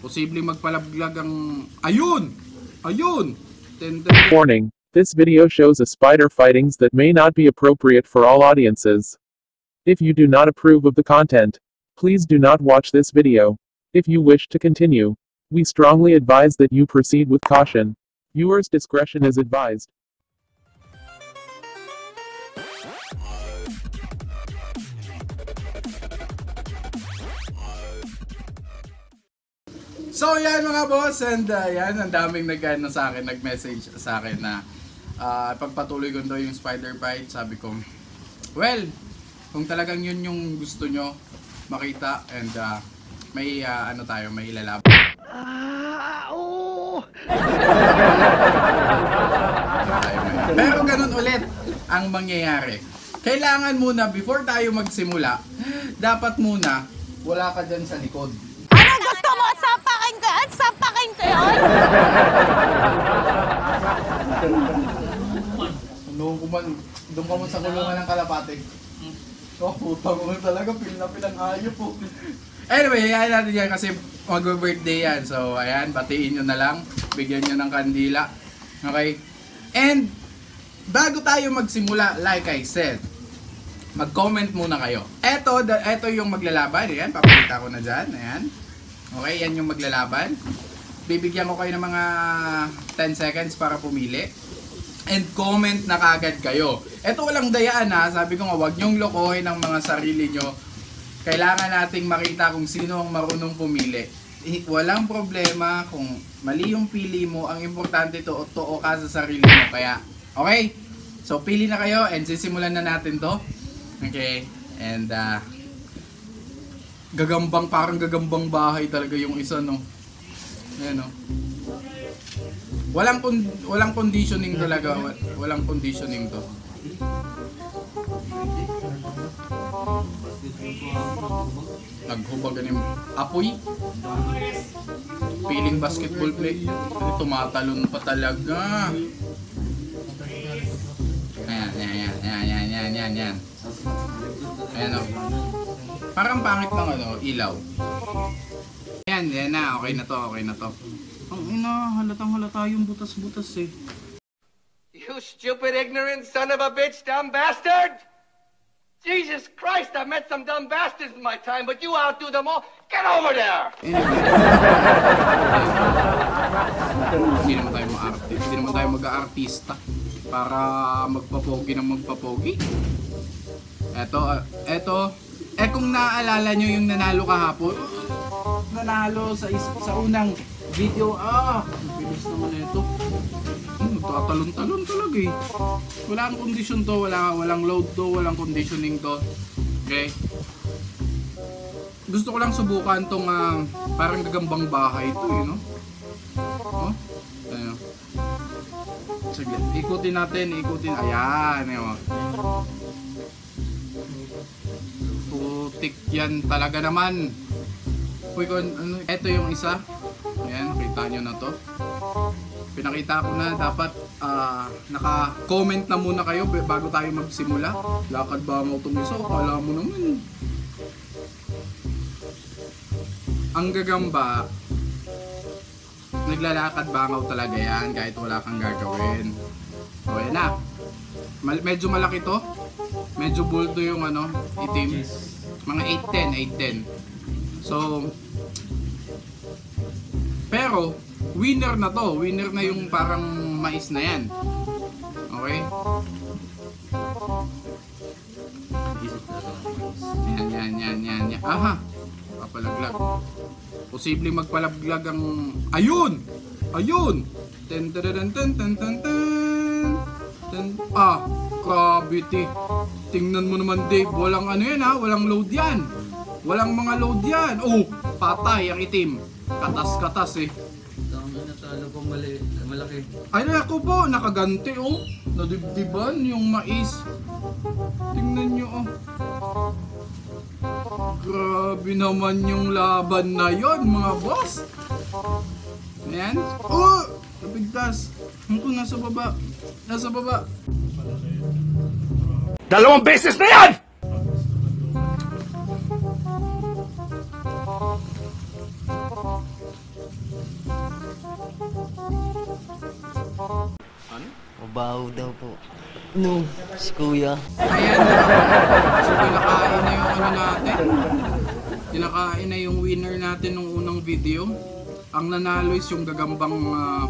Posibleng magpalaglag ang... Ayun! Ayun! Warning, this video shows a spider fightings that may not be appropriate for all audiences. If you do not approve of the content, please do not watch this video. If you wish to continue, we strongly advise that you proceed with caution. Viewers' discretion is advised. So yan mga boss, and yan, ang daming nag-ano sa akin, nag-message sa akin na pagpatuloy ko daw yung spider bite. Sabi ko, well, kung talagang yun yung gusto nyo makita, and may ano tayo, may ilalaban. Oo! Pero ganun ulit ang mangyayari. Kailangan muna, before tayo magsimula, dapat muna, wala ka dyan sa likod. Gusto mo sapakin ko yan? Sapakin ko yan? Doon ka mo sa kulungan ng kalapate. Oh, puta ko talaga. Pinapinang ayaw po. Anyway, ayan natin yan kasi mag-birthday yan. So, ayan. Batiin nyo na lang. Bigyan nyo ng kandila. Okay? And, bago tayo magsimula, like I said, mag-comment muna kayo. Eto yung maglalaban. Ayan, papakita ko na dyan. Ayan. Okay, yan yung maglalaban. Bibigyan ko kayo ng mga 10 seconds para pumili. And comment na kagad kayo. Ito walang dayaan ha. Sabi ko nga, huwag nyong lokohin ang mga sarili nyo. Kailangan nating makita kung sino ang marunong pumili. Walang problema kung mali yung pili mo. Ang importante to, totoo ka sa sarili mo. Kaya, okay? So, pili na kayo and sisimulan na natin to. Okay, and gagambang, parang gagambang bahay talaga yung isa, no. Ayan, no. Walang conditioning talaga. Walang conditioning to. Naghubagan yung apoy. Feeling basketball play. Tumatalon pa talaga. Ayan, ayan, ayan, ayan, ayan, ayan, ayan. Ayan, no. Parang pangit ng ano, ilaw. Ayan, yan na. Okay na to, okay na to. Ang ina, halatang-halata yung butas-butas eh. You stupid, ignorant son of a bitch, dumb bastard! Jesus Christ, I've met some dumb bastards in my time, but you outdo them all. Get over there! Hindi naman tayo mag-aarte. Hindi naman tayo mag-aartista para magpapogi ng magpapogi. Eto. Eh kung naaalala nyo yung nanalo kahapon, nanalo sa unang video, bilis naman ito. Tatalon-talon talaga eh. Walang condition to, walang load to, walang conditioning to. Okay? Gusto ko lang subukan tong parang gagambang bahay to eh, no? Oh? Ayan. Sige, ikutin natin, ikutin. Ayan, ayan. Putik yan talaga naman. Uy, ano, ito yung isa. Ayan, kita nyo na to. Pinakita ko na, dapat naka-comment na muna kayo bago tayo magsimula. Lakad ba mo tumiso? Kala mo naman. Ang gagamba, naglalakad bangaw talaga yan kahit wala kang gagawin. O yan na. Medyo malaki to. Medyo bulto yung ano, itim. Mga 8-10. So, pero, winner na to. Winner na yung parang mais na yan. Okay? Yan, yan, yan, yan, yan. Aha! Papalaglag. Posibleng magpalaglag ang... Ayun! Ayun! Ten, ten, ten, ten, ten, ten, ten. Ah! Gravity. Tingnan mo naman, Dave. Walang ano yan ha. Walang load yan. Walang mga load yan. Oh! Patay ang itim. Katas-katas eh. Natalo pong malaki. Ay naku po! Nakaganti oh! Nadibdiban yung mais. Tingnan nyo oh. Grabe naman yung laban na yon mga boss. Ayan. Oh! Nabigtas. Ang kung nasa baba. Nasa baba. Dalawang beses na yan! Trabaho daw po. No, si Kuya. Ayan na. So, tinakain na yung ano natin. Tinakain na yung winner natin nung unang video. Ang nanalo is yung gagambang,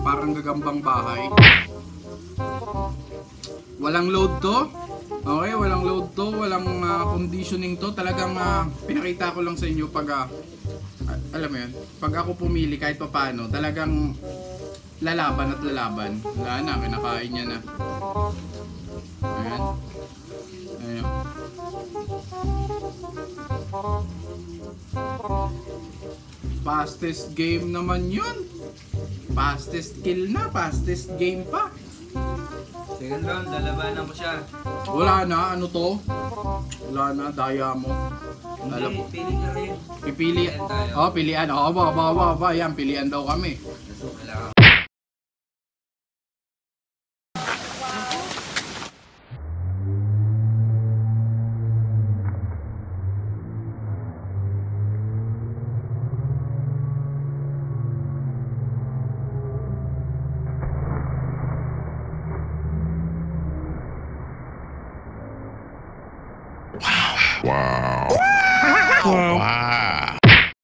parang gagambang bahay. Walang load to. Okay, walang load to. Walang conditioning to. Talagang pinakita ko lang sa inyo pag, alam mo yun, pag ako pumili kahit papano, talagang lalaban at lalaban. Wala na, kinakain niya na. Ayan. Ayan. Fastest game naman yun. Fastest kill na, fastest game pa. Second round, lalabanan ko siya. Wala na, ano to? Wala na, daya mo. Hindi, pili ka rin. Pilihan tayo. Oo, pilihan. Oo, ba. Ayan, pilihan daw kami. Wow. Wow. Wow. Wow.